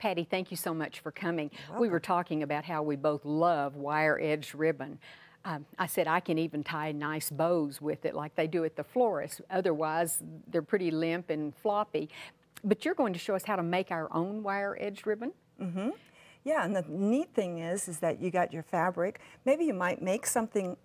Patty, thank you so much for coming. We were talking about how we both love wire-edged ribbon. I said I can even tie nice bows with it like they do at the florist. Otherwise, they're pretty limp and floppy. But you're going to show us how to make our own wire-edged ribbon. Mm-hmm. Yeah, and the neat thing is that you got your fabric. Maybe you might make something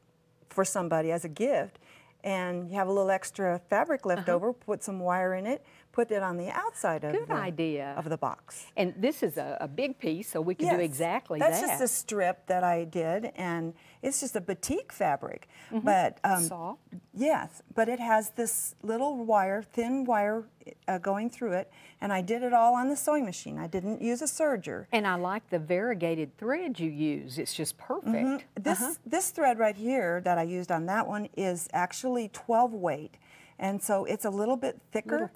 for somebody as a gift, and you have a little extra fabric left over, put some wire in it, put it on the outside of the box. And this is a big piece, so we can do exactly that. That's just a strip that I did, and it's just a batik fabric. But soft. Yes, but it has this little wire, thin wire going through it, and I did it all on the sewing machine. I didn't use a serger. And I like the variegated thread you use. It's just perfect. This thread right here that I used on that one is actually 12 weight. And so it's a little bit thicker.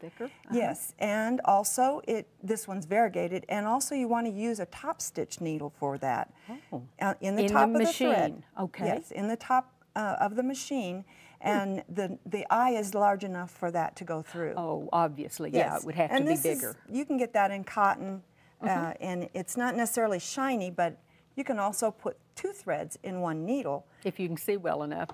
Yes, and also this one's variegated, and also you want to use a top stitch needle for that. In the top of the thread. Okay. Yes, in the top of the machine, and the eye is large enough for that to go through. Oh, obviously, yeah, it would have to be bigger. You can get that in cotton, and it's not necessarily shiny, but you can also put two threads in one needle. If you can see well enough.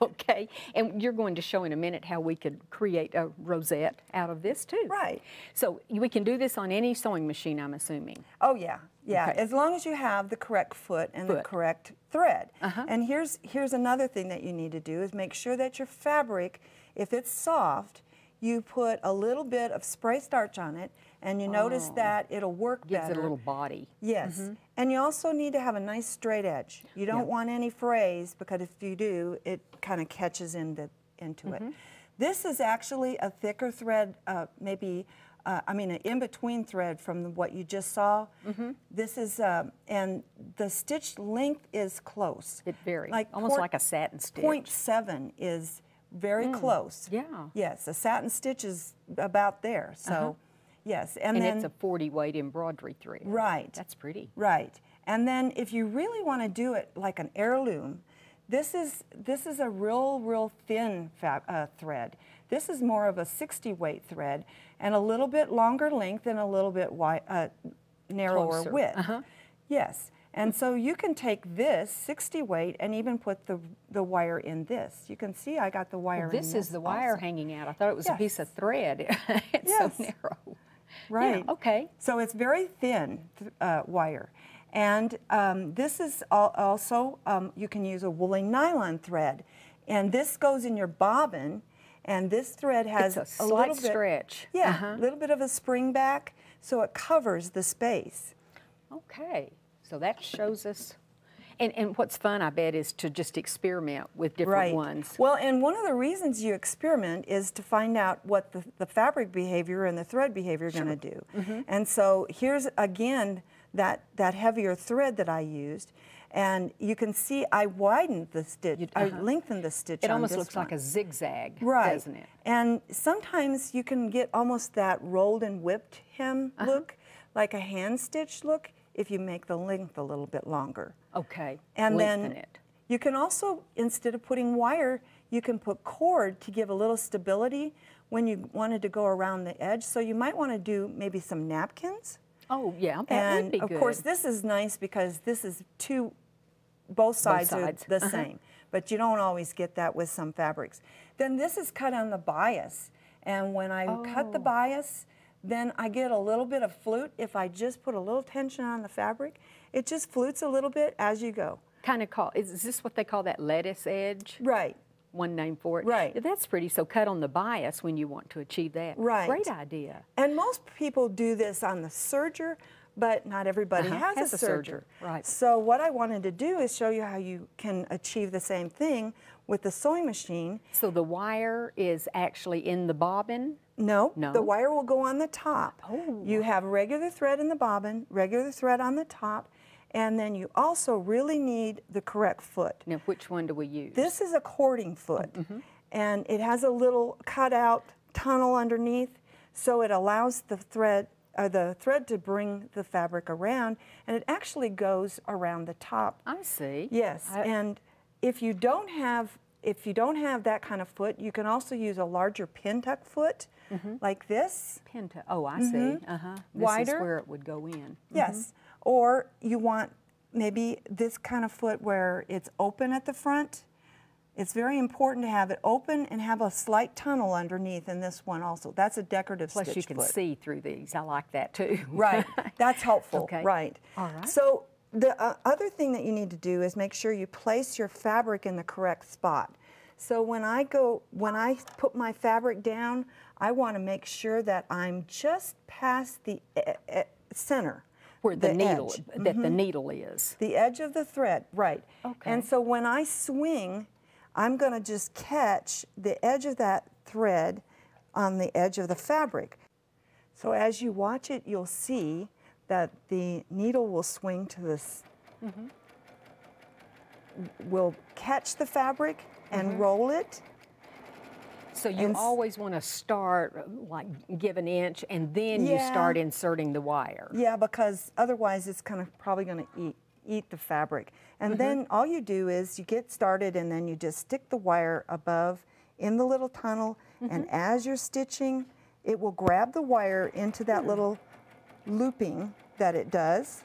Okay, and you're going to show in a minute how we could create a rosette out of this too. Right. So we can do this on any sewing machine, I'm assuming. Oh yeah, yeah, as long as you have the correct foot and the correct thread. And here's another thing that you need to do is make sure that your fabric, if it's soft, you put a little bit of spray starch on it, and you notice that it'll work better. Gives it a little body. Yes, and you also need to have a nice straight edge. You don't want any frays, because if you do, it kind of catches into it. This is actually a thicker thread, I mean, an in-between thread from what you just saw. This is, and the stitch length is close. It varies, like almost like a satin stitch. 0.7 is very close. Yeah. Yes, a satin stitch is about there, so. Yes, and then, it's a 40 weight embroidery thread. Right. That's pretty. Right. And then if you really want to do it like an heirloom, this is a real thin thread. This is more of a 60 weight thread, and a little bit longer length and a little bit narrower width. Yes. And so you can take this 60 weight and even put the wire in this. You can see I got the wire in this. This is the wire hanging out. I thought it was a piece of thread. It's so narrow. Right. Yeah, okay. So it's very thin wire. And this is also, you can use a woolly nylon thread. And this goes in your bobbin. And this thread has a slight stretch. Yeah, a little bit of a spring back. So it covers the space. Okay. So that shows us, and what's fun, I bet, is to just experiment with different ones. Well, and one of the reasons you experiment is to find out what the fabric behavior and the thread behavior are going to do. And so here's, again, that heavier thread that I used. And you can see I widened the stitch, I lengthened the stitch. It almost looks like a zigzag, doesn't it? And sometimes you can get almost that rolled and whipped hem look, like a hand stitch look, if you make the length a little bit longer. Okay, and lengthen it. You can also, instead of putting wire, you can put cord to give a little stability when you wanted to go around the edge. So you might want to do maybe some napkins. Oh yeah, that would be good. And of course this is nice because this is both sides are the same, but you don't always get that with some fabrics. Then this is cut on the bias, and when I cut the bias, then I get a little bit of flute. If I just put a little tension on the fabric, it just flutes a little bit as you go. Kind of is this what they call that lettuce edge? Right. One name for it. Right. That's pretty, so cut on the bias when you want to achieve that. Right. Great idea. And most people do this on the serger, but not everybody has a serger. Right. So what I wanted to do is show you how you can achieve the same thing with the sewing machine. So the wire is actually in the bobbin? No, the wire will go on the top. Oh. You have regular thread in the bobbin, regular thread on the top, and then you also really need the correct foot. Now, which one do we use? This is a cording foot, and it has a little cutout tunnel underneath, so it allows the thread to bring the fabric around, and it actually goes around the top. I see. Yes, and if you don't have if you don't have that kind of foot, you can also use a larger pin tuck foot, like this. Pin tuck. Oh, I see. This wider is where it would go in. Yes. Or you want maybe this kind of foot where it's open at the front. It's very important to have it open and have a slight tunnel underneath in this one also. That's a decorative stitch foot. Plus you can see through these. I like that too. Right. That's helpful. Okay. Right. All right. So the other thing that you need to do is make sure you place your fabric in the correct spot. So when I put my fabric down, I want to make sure that I'm just past the center. Where the needle, that the needle is. The edge of the thread, right. Okay. And so when I swing, I'm going to just catch the edge of that thread on the edge of the fabric. So as you watch it, you'll see that the needle will swing to this, will catch the fabric and roll it. So you always want to start, like, give an inch, and then you start inserting the wire. Yeah, because otherwise it's kind of probably going to eat the fabric. And then all you do is you get started, and then you just stick the wire above in the little tunnel, and as you're stitching, it will grab the wire into that little looping that it does.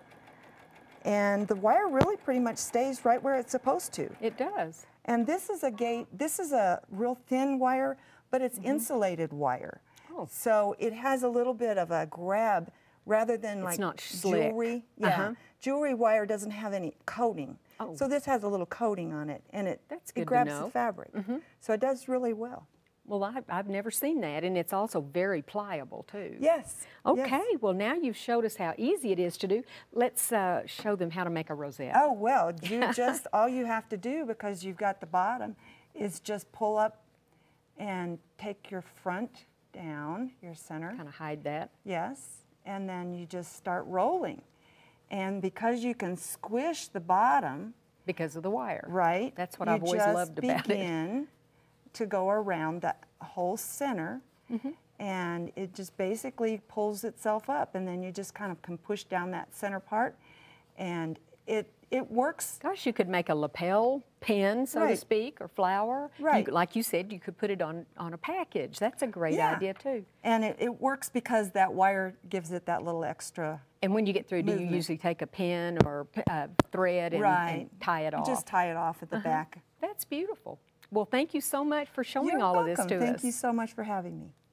And the wire really pretty much stays right where it's supposed to. It does. And this is a gate, this is a real thin wire, but it's insulated wire. Oh. So it has a little bit of a grab rather than it's like not jewelry. Jewelry wire doesn't have any coating. Oh. So this has a little coating on it, and it grabs the fabric. So it does really well. Well, I've never seen that, and it's also very pliable, too. Yes. Okay, well, now you've showed us how easy it is to do. Let's show them how to make a rosette. Oh, well, you just, all you have to do, because you've got the bottom, is just pull up and take your front down, your center. Kind of hide that. Yes, and then you just start rolling. And because you can squish the bottom. Because of the wire. Right. That's what I've always loved about it. To go around the whole center, and it just basically pulls itself up, and then you just kind of can push down that center part, and it works. Gosh, you could make a lapel pin, so to speak, or flower. Right. You, like you said, you could put it on a package. That's a great idea, too. And it works because that wire gives it that little extra. And when you get through, movement. Do you usually take a pin or thread and, and tie it off? Just tie it off at the back. That's beautiful. Well, thank you so much for showing all of this to us. Thank you so much for having me.